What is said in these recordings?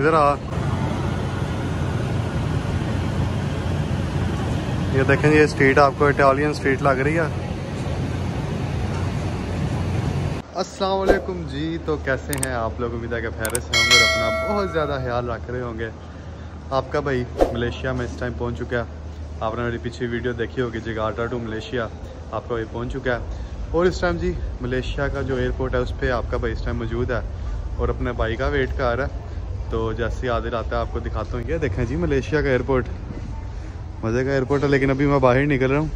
इधर आ। ये देखें ये स्ट्रीट आपको इटालियन स्ट्रीट लग रही है। अस्सलाम वालेकुम जी, तो कैसे हैं आप लोग, उम्मीद है कि खैर से होंगे और अपना बहुत ज़्यादा ख्याल रख रहे होंगे। आपका भाई मलेशिया में इस टाइम पहुंच चुका है, आपने मेरी पिछली वीडियो देखी होगी जगार्टा टू मलेशिया, आपका भाई पहुंच चुका है। और इस टाइम जी मलेशिया का जो एयरपोर्ट है उस पर आपका भाई इस टाइम मौजूद है और अपने भाई का वेट कर रहा है। तो जैसे ही आधे रात है आपको दिखाता हूँ। ये देखें जी मलेशिया का एयरपोर्ट, मज़े का एयरपोर्ट है, लेकिन अभी मैं बाहर निकल रहा हूँ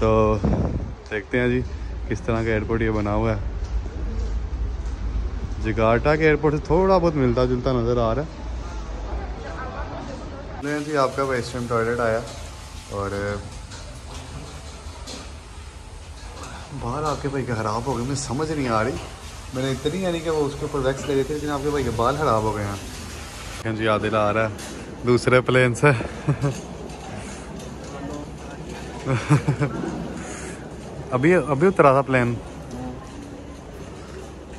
तो देखते हैं जी किस तरह का एयरपोर्ट ये बना हुआ है। जगार्टा के एयरपोर्ट से थोड़ा बहुत मिलता जुलता नज़र आ रहा है। जी आपका भाई इस टाइम टॉयलेट आया और बाहर आपके भाई के ख़राब हो गए, मुझे समझ नहीं आ रही। मैंने इतनी यानी कि वो उसके ऊपर वैक्स ले रहे थे लेकिन आपके भाई के बाल ख़राब हो गए हैं। जी आदिल आ रहा है दूसरे प्लेन से। अभी उतरा था प्लेन,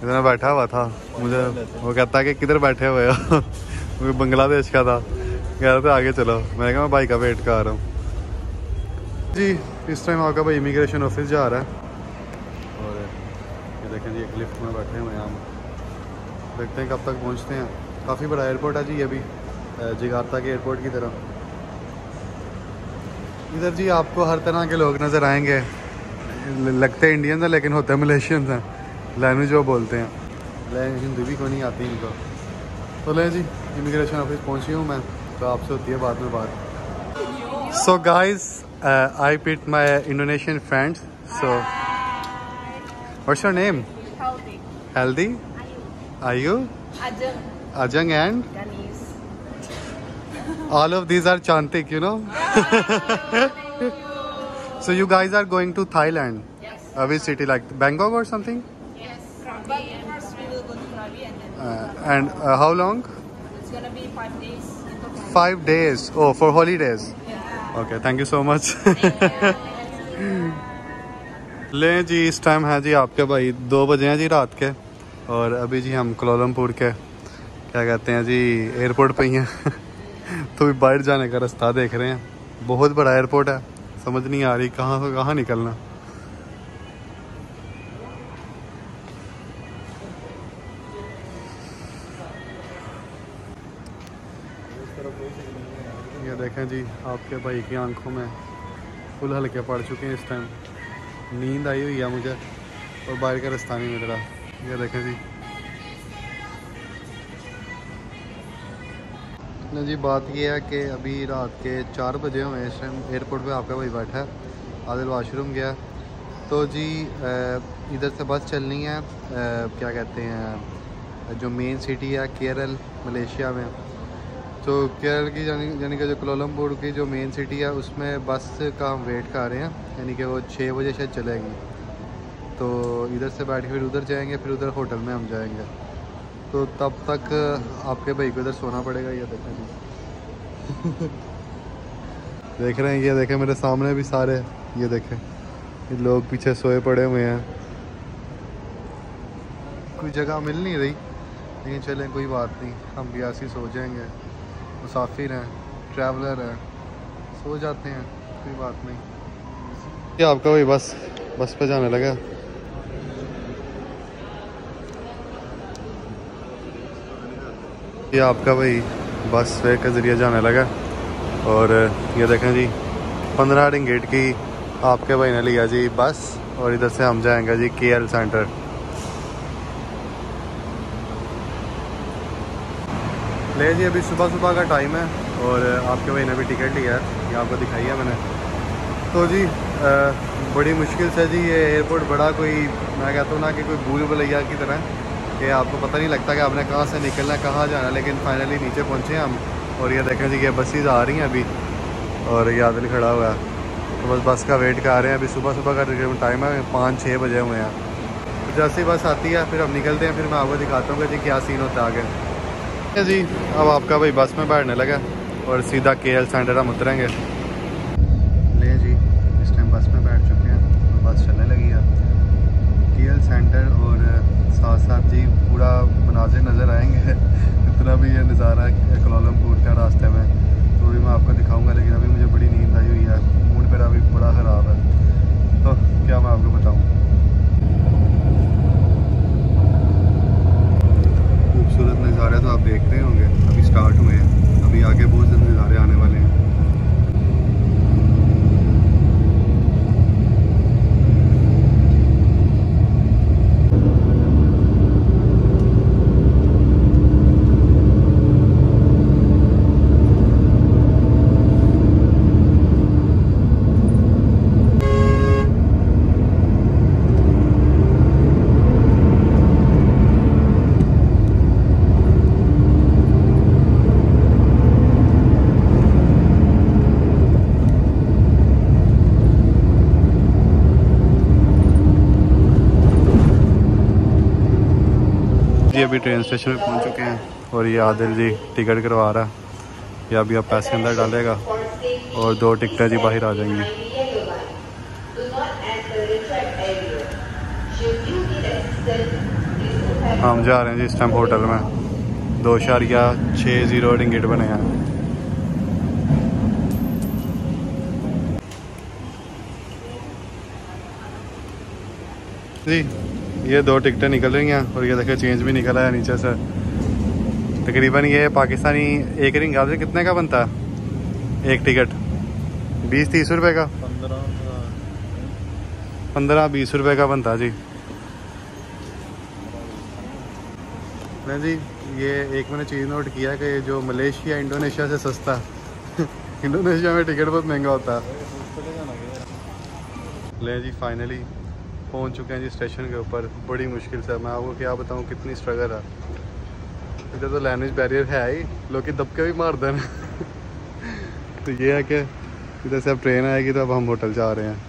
इधर बैठा हुआ था, मुझे वो कहता कि किधर बैठे हुए हो। बांग्लादेश का था, कह रहे थे आगे चलो, मैंने कहा मैं भाई का वेट कर रहा हूँ। जी इस टाइम आपका भाई इमिग्रेशन ऑफिस जा रहा है और ये देखें जी एक लिफ्ट में बैठे हुए हैं हम, देखते हैं कब तक पहुँचते हैं। काफ़ी बड़ा एयरपोर्ट है जी, अभी जगार्ता के एयरपोर्ट की तरफ। इधर जी आपको हर तरह के लोग नज़र आएंगे, लगते इंडियन हैं लेकिन होते मलेशियन हैं, लैंग्वेज वो बोलते हैं, लैंग्वेज हिंदी भी को नहीं आती इनको। तो ले जी इमिग्रेशन ऑफिस पहुंची हूँ मैं, तो आपसे होती है बाद में बात। So guys I met my Indonesian friends, so what's your name? Healthy are you? अजंग and all of these are चांतिक, you know. So you guys are going to Thailand, which city, like Bangkok or something? And how long? It's gonna be 5 days. 5 days. Oh, for holidays. Yeah. Okay, thank you so much. ले जी इस time है जी आपके भाई 2 बजे हैं जी रात के, और अभी जी हम कोलालमपुर के क्या कहते हैं जी एयरपोर्ट पे ही हैं। तो भी बाहर जाने का रास्ता देख रहे हैं, बहुत बड़ा एयरपोर्ट है, समझ नहीं आ रही कहाँ से कहाँ निकलना। ये देखें जी आपके भाई की आंखों में फुल हल्के पड़ चुके हैं इस टाइम, नींद आई हुई है मुझे और बाहर का रास्ता नहीं मिल रहा। ये देखें जी ना जी, बात ये है कि अभी रात के 4 बजे हुए हैं, इस टाइम एयरपोर्ट पे आपका भाई बैठा है, आदिल वाशरूम गया। तो जी इधर से बस चलनी है क्या कहते हैं जो मेन सिटी है केरल मलेशिया में, तो केरल की यानी कि जो कोलालमपुर की जो मेन सिटी है उसमें बस का हम वेट कर रहे हैं, यानी कि वो 6 बजे शायद चलेगी। तो इधर से बैठ के फिर उधर जाएंगे, फिर उधर होटल में हम जाएंगे, तो तब तक आपके भाई को इधर सोना पड़ेगा। ये देखें जी देख रहे हैं, ये देखें मेरे सामने भी सारे, ये देखें ये लोग पीछे सोए पड़े हुए हैं। कोई जगह मिल नहीं रही लेकिन चलें कोई बात नहीं, हम भी ऐसे ही सो जाएंगे, मुसाफिर हैं, ट्रैवलर हैं, सो जाते हैं कोई बात नहीं। ये आपका वही बस पे जाने लगा। ये आपका वही बस के ज़रिए जाने लगा और ये देखें जी 15 रिंगेट की आपके भाई ने लिया जी बस, और इधर से हम जाएंगे जी केएल सेंट्रल। ले जी अभी सुबह सुबह का टाइम है और आपके भाई ने भी टिकट लिया है, ये आपको दिखाई है मैंने। तो जी बड़ी मुश्किल से जी ये एयरपोर्ट बड़ा कोई, मैं कहता हूँ ना कि कोई भूल भुलैया की तरह कि आपको पता नहीं लगता कि आपने कहाँ से निकलना कहाँ जाना, लेकिन फाइनली नीचे पहुँचे हम। और ये देखें जी ये बसेज आ रही हैं अभी और ये आदिल खड़ा हुआ है, तो बस का वेट कर रहे हैं। अभी सुबह सुबह का तकरीबन टाइम है, 5-6 बजे हुए हैं। तो जैसे ही बस आती है फिर हम निकलते हैं, फिर मैं आपको दिखाता हूँ कि जी क्या सीन होता है आगे। जी अब आपका भाई बस में बैठने लगा और सीधा केएल सेंटर हम उतरेंगे। ले जी इस टाइम बस में बैठ चुके हैं और बस चलने लगी है केएल सेंटर, और साथ साथ जी पूरा मनाजिर नज़र आएंगे। इतना भी ये नज़ारा जी अभी ट्रेन स्टेशन पे पहुंच चुके हैं और ये आदिल जी टिकट करवा रहा है। ये अभी आप पैसे अंदर डालेगा और दो टिकटें जी बाहर आ जाएंगी। हम जा रहे हैं जी इस टाइम होटल में 2.60 रिंगिट बने हैं। जी ये दो टिकटें निकल रही हैं और ये देखिए चेंज भी निकला है नीचे से। तकरीबन ये पाकिस्तानी एक रिंग आपसे कितने का बनता है एक टिकट? 20-30 रुपए का, 15-20 रुपए का बनता जी। नहीं जी ये एक मैंने चीज़ नोट किया कि जो मलेशिया इंडोनेशिया से सस्ता इंडोनेशिया में टिकट बहुत महंगा होता है। ले जी फाइनली पहुंच चुके हैं जी स्टेशन के ऊपर। बड़ी मुश्किल से मैं आपको क्या बताऊं कितनी स्ट्रगल है। इधर तो लैंग्वेज बैरियर है ही, लोग दबके भी मार दें तो ये है कि इधर से अब ट्रेन आएगी तो अब हम होटल जा रहे हैं।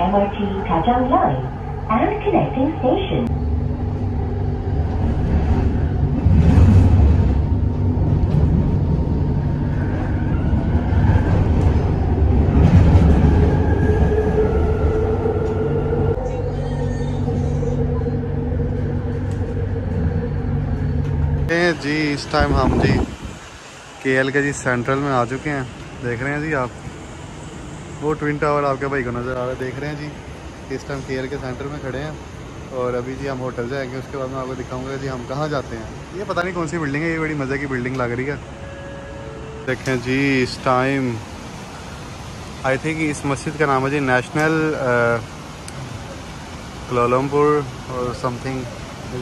MRT Kajang Line and connecting station. Hey जी इस टाइम हम जी KL के जी सेंट्रल में आ चुके हैं। देख रहे हैं जी आप वो ट्विन टावर आपके भाई को नज़र आ रहा है। देख रहे हैं जी इस टाइम KL के सेंटर में खड़े हैं और अभी जी हम होटल जाएंगे। उसके बाद मैं आपको दिखाऊंगा जी हम कहाँ जाते हैं। ये पता नहीं कौन सी बिल्डिंग है, ये बड़ी मज़े की बिल्डिंग लग रही है। देखें जी इस टाइम आई थिंक इस मस्जिद का नाम है जी नेशनल कोलालमपुर और समथिंग,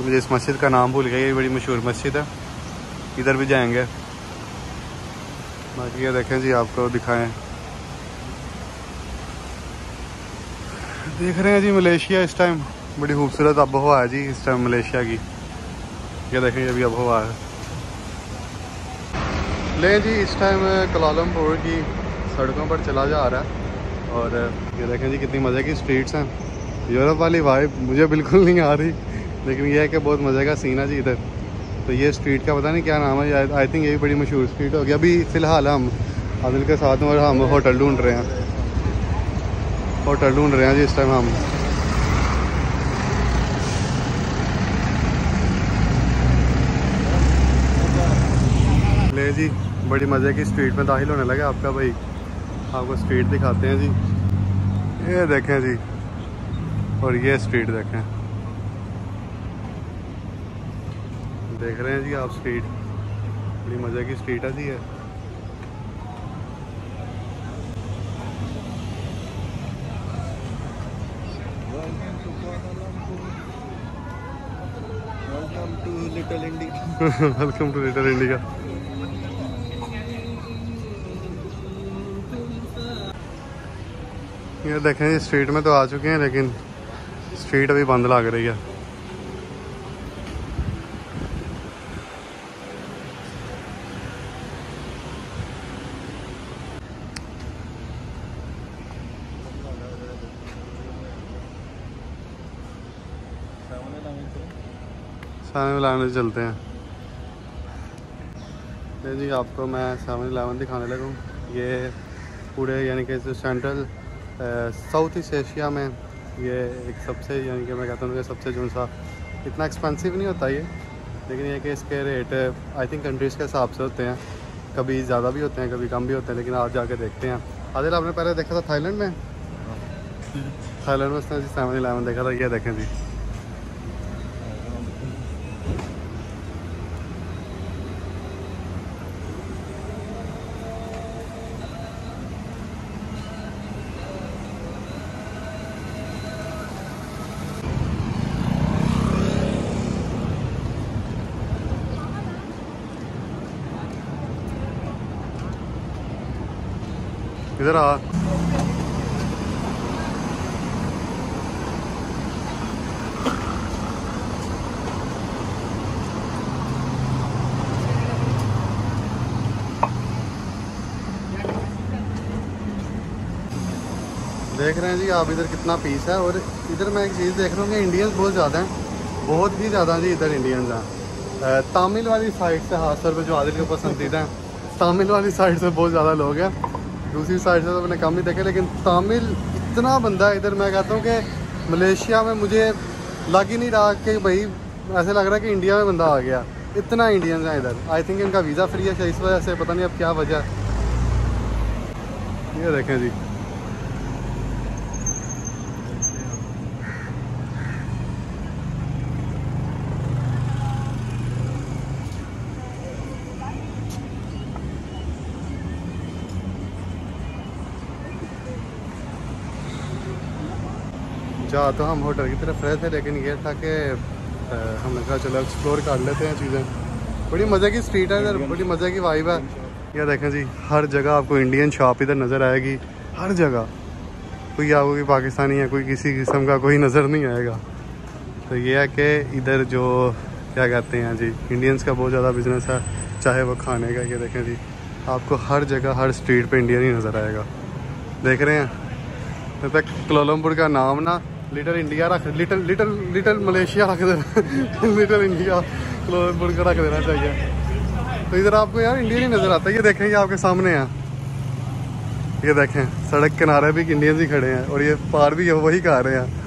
मुझे इस मस्जिद का नाम भूल गया। ये बड़ी मशहूर मस्जिद है, इधर भी जाएँगे। बाकी ये देखें जी आपको दिखाएँ। देख रहे हैं जी मलेशिया इस टाइम बड़ी खूबसूरत अब हवा है जी इस टाइम मलेशिया की। ये देखें अभी अब हवा है। ले जी इस टाइम कोलालमपुर की सड़कों पर चला जा रहा है और ये देखें जी कितनी मज़े की स्ट्रीट्स हैं। यूरोप वाली वाइब मुझे बिल्कुल नहीं आ रही, लेकिन यह है कि बहुत मज़े का सीन है जी इधर। तो ये स्ट्रीट का पता नहीं क्या नाम है, आई थिंक ये भी बड़ी मशहूर स्ट्रीट होगी। अभी फ़िलहाल हम आदिल के साथ में और हम होटल ढूँढ रहे हैं, होटल ढूंढ रहे हैं जी इस टाइम हम। ले जी बड़ी मज़े की स्ट्रीट में दाखिल होने लगे आपका भाई। आपको स्ट्रीट दिखाते हैं जी, ये देखें जी और ये स्ट्रीट देखें। देख रहे हैं जी आप स्ट्रीट, बड़ी मज़े की स्ट्रीट है जी। है वेलकम टू लिटिल इंडिया। ये देखें जी स्ट्रीट में तो आ चुके हैं लेकिन स्ट्रीट अभी बंद लग रही है। सामने चलते हैं जी, आपको मैं 7-Eleven दिखाने लगा हूँ। ये पूरे यानी कि सेंट्रल साउथ ईस्ट एशिया में ये एक सबसे यानी कि मैं कहता हूँ कि सबसे जो सा इतना एक्सपेंसिव नहीं होता ये, लेकिन ये कि इसके रेट आई थिंक कंट्रीज़ के हिसाब से होते हैं, कभी ज़्यादा भी होते हैं कभी कम भी होते हैं। लेकिन आज जाके देखते हैं। आदिल आपने पहले देखा था थाईलैंड में, थाईलैंड में उसने 7-Eleven देखा था। ये देखें जी किधर आ? देख रहे हैं जी आप इधर कितना पीस है। और इधर मैं एक चीज़ देख रहा हूँ कि इंडियंस बहुत ज़्यादा हैं, बहुत ही ज़्यादा जी इधर इंडियंस हैं। तमिल वाली साइड से खास तौर पर जो आदिल को पसंदीदा है, तमिल वाली साइड से बहुत ज़्यादा लोग हैं। दूसरी साइड से तो मैंने कम ही देखे, लेकिन तमिल इतना बंदा इधर। मैं कहता हूँ कि मलेशिया में मुझे लग ही नहीं रहा कि भाई ऐसे लग रहा है कि इंडिया में बंदा आ गया, इतना इंडियंस हैं इधर। आई थिंक इनका वीज़ा फ्री है शायद, इस वजह से, पता नहीं अब क्या वजह है। ये देखें जी, जा तो हम होटल की तरफ रहे थे, लेकिन ये था कि हमने कहा चलो एक्सप्लोर कर लेते हैं चीज़ें। बड़ी मज़े की स्ट्रीट है इधर, बड़ी मज़े की वाइब है। ये देखें जी, हर जगह आपको इंडियन शॉप इधर नज़र आएगी, हर जगह। कोई आपको पाकिस्तानी है, कोई किसी किस्म का कोई नज़र नहीं आएगा। तो ये है कि इधर जो क्या कहते हैं जी, इंडियंस का बहुत ज़्यादा बिजनेस है, चाहे वो खाने का। ये देखें जी, आपको हर जगह हर स्ट्रीट पर इंडियन ही नज़र आएगा। देख रहे हैं जब तक कोलमपुर का नाम ना लिटिल इंडिया रख, लिटिल लिटिल लिटिल मलेशिया रख देना, लिटिल इंडिया कोलमपुर का रख देना चाहिए। तो इधर आपको यार इंडियन ही नज़र आता है। ये देखें, ये आपके सामने है, ये देखें सड़क किनारे भी इंडियन ही खड़े हैं, और ये पार भी वही खा रहे हैं।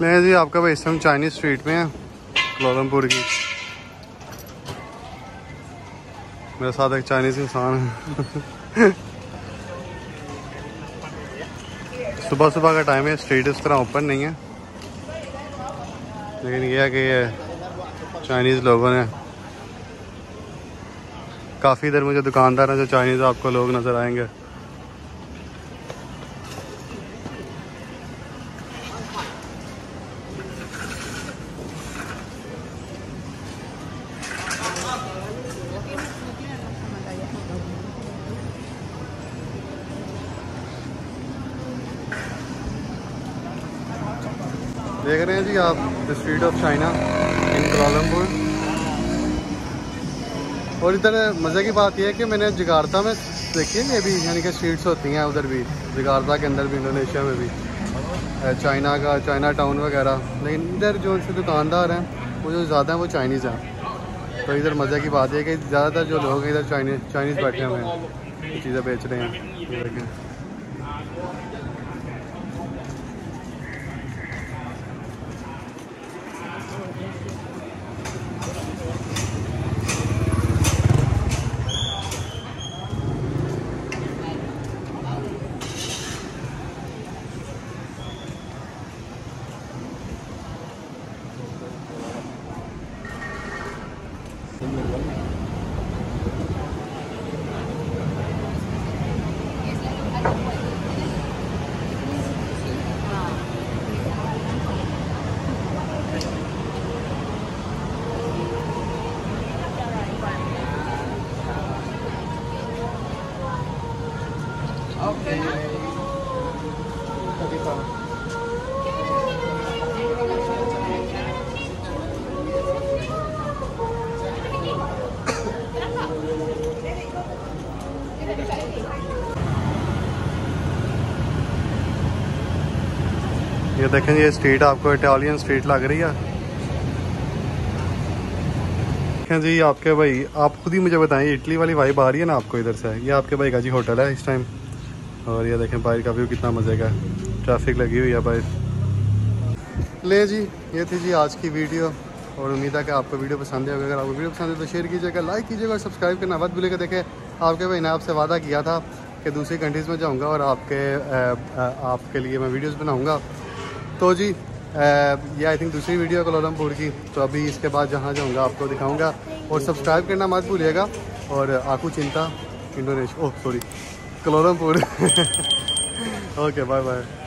नहीं जी, आपका भाई हम चाइनीज स्ट्रीट में है कोलमपुर की। मेरे साथ एक चाइनीज इंसान है। सुबह सुबह का टाइम है, स्ट्रीट इस तरह ओपन नहीं है, लेकिन यह है कि ये चाइनीज़ लोगों ने काफ़ी, इधर मुझे दुकानदार हैं जो चाइनीज़ आपको लोग नज़र आएंगे। देख रहे हैं जी आप the street of China in Kuala Lumpur. और इधर मज़े की बात यह है कि मैंने जकार्ता में देखी है ये भी, यानी कि स्ट्रीट्स होती हैं उधर भी, जकार्ता के अंदर भी, इंडोनेशिया में भी, चाइना का चाइना टाउन वगैरह। लेकिन इधर जो उनसे दुकानदार हैं वो जो ज़्यादा हैं वो चाइनीज़ हैं। तो इधर मज़े की बात यह है कि ज़्यादातर जो लोग हैं इधर चाइनीज़ बैठे हुए हैं, चीज़ें बेच रहे हैं। ये देखें ये स्ट्रीट आपको इटालियन स्ट्रीट लग रही है। देखें जी आपके भाई, आप खुद ही मुझे बताएं इटली वाली वाइब आ रही है ना आपको इधर से। ये आपके भाई का जी होटल है इस टाइम, और ये देखें बाहर का व्यू कितना मज़े का है, ट्रैफिक लगी हुई है बाहर। ले जी, ये थी जी आज की वीडियो, और उम्मीद है कि आपको वीडियो पसंद है। अगर आपको वीडियो पसंद है तो शेयर कीजिएगा, लाइक कीजिएगा, और सब्सक्राइब करना मत भूलिएगा। देखें आपके भाई ने आपसे वादा किया था कि दूसरी कंट्रीज़ में जाऊँगा और आपके लिए मैं वीडियोज़ बनाऊँगा। तो जी ये आई थिंक दूसरी वीडियो है कोलालमपुर की, तो अभी इसके बाद जहाँ जाऊँगा आपको दिखाऊंगा। और सब्सक्राइब करना मत भूलिएगा। और आकू चिंता Indonesia, oh sorry Kuala Lumpur. Okay bye bye.